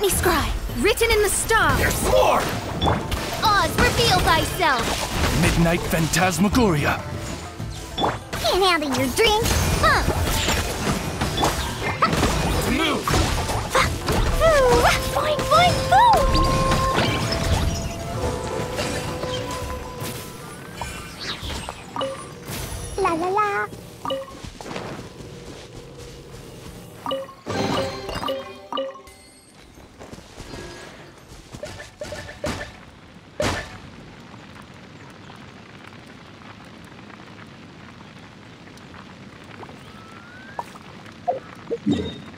Let me scry. Written in the stars. You're sworn! Oz, reveal thyself. Midnight Phantasmagoria. Can't handle your drink. Huh. Move. Fine, fine, boom. La la la.